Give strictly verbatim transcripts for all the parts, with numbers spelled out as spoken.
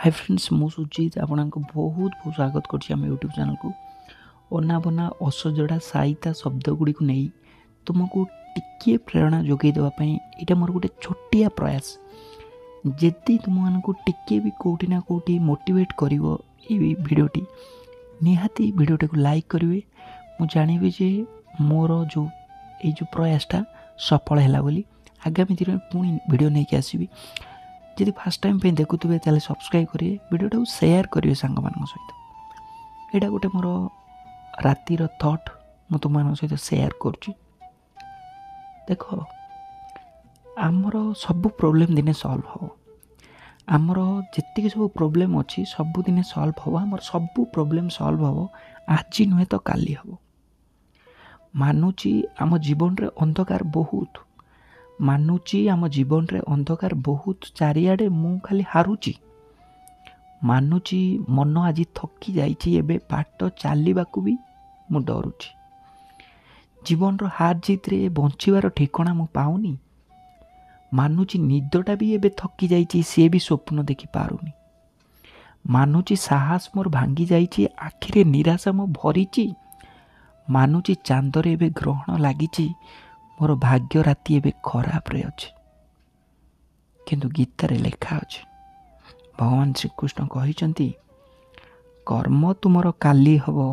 Hi friends मु सुजीत आपण को बहुत बहुत स्वागत करछि हम यूट्यूब चैनल को ओना बना असजड़ा साइता शब्द गुडी को नहीं तुमको टिके प्रेरणा जोगे देबा पई एटा मोर गोटे छोटिया प्रयास जदि तुम मान को टिके भी कोठी ना कोठी मोटिवेट करिवो ए वीडियोटी निहाती वीडियोटे को लाइक करिवे मु जानिबे जे मोर जो ए जो प्रयासटा सफल हैला बोली आगामी दिन में पुनी वीडियो नै के आसीबी जब फास्ट टाइम पे देखुवे तेल सब्सक्राइब करेंगे वीडियो सेयार करेंगे सांग मान सहित यहाँ गोटे मोर राति थट मु तुम सहित सेयार कर देख आमर सब प्रोब्लेम दिने सॉल्व हो आमर जी सब प्रोब्लेम अच्छी सबुदिने सॉल्व हो आमर सब प्रोब्लेम सॉल्व हो आज नुहे तो काली हम मानुची आम जीवन रे अंधकार बहुत मानुची आम जीवन रे अंधकार बहुत चारियाडे मु खाली हारुची मानुची मन आज थकी जाइची एबे बाट चलवाकू भी मु डरुची जीवन रो हार जीत रे बंचिवार ठिकाना मु पाऊनी मानुची निदटा भी एबे थकी जाइची सी भी स्वप्न देखि पारुनी मानुची साहस मोर भांगी जाइची आखिरे निराशा मु भरीची मानुची चांद रे एबे ग्रहण लागिची मोर भाग्य राति एबे खराब रे अछि किंतु गीत रे लेखा अछि भगवान श्री कृष्ण कहिसंती कर्म तुमरो काली हबो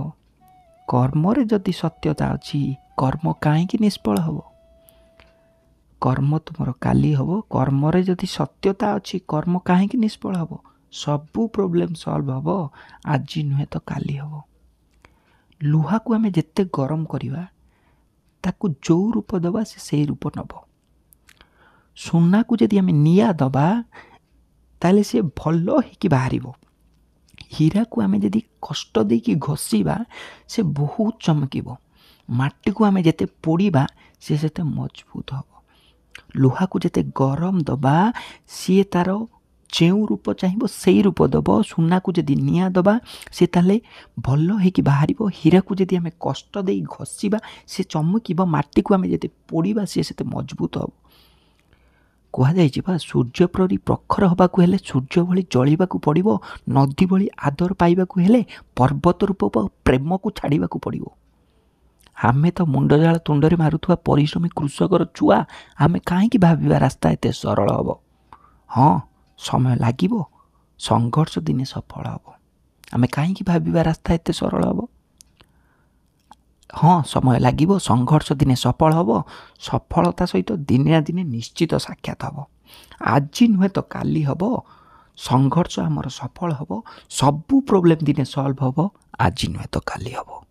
कर्म रे जति सत्यता अछि कर्म काहे कि निष्फल हबो कर्म तुमरो काली हबो कर्म रे जति सत्यता अछि कर्म काहे कि निष्फल हबो सब प्रॉब्लम सॉल्व हबो आज नुहे तो काली हबो लुहा को हमें जत्ते गरम करिवा ताकू जो रूप दबा से सही रूप नब सुना को जदि आम निया दबा ताले से भल होकि बाहर हीरा को आम जदि कष्ट देकी घोषिबा से बहुत चमकीबो माटी को आम जते पोड़ीबा से सेते मजबूत हब लोहा को जते गरम दबा सी तार जो रूप चाहिए सही रूप दब सुना को जदि निया दबा से ताले भल होकि बाहर हीरा को जदि आम कष्ट दे घसीबा से चमक माटी को आम जब पोड़ा सी से मजबूत हम कह सूर्य परि प्रखर होगा सूर्य भली जल्वा पड़ो नदी भली आदर पाइबा पर्वत रूप प्रेम को छाड़ा पड़ो आमे तो मुंडजाल तुंडरे मारुवा परिश्रमी कृषकर छुआ आम कहीं भावा रास्ता एत सरल हम हाँ समय लागिबो संघर्ष दिने सफल हबो आमे काहेकि भाबिबा रास्ता एते सरल हबो हाँ समय लागिबो संघर्ष दिने सफल हबो सफलता सहित दिने ना दिने निश्चित साक्षात हबो आज नुहे तो काली हबो संघर्ष आमर सफल हबो सब प्रॉब्लम दिने सॉल्व हबो आज नुहे तो काली हबो।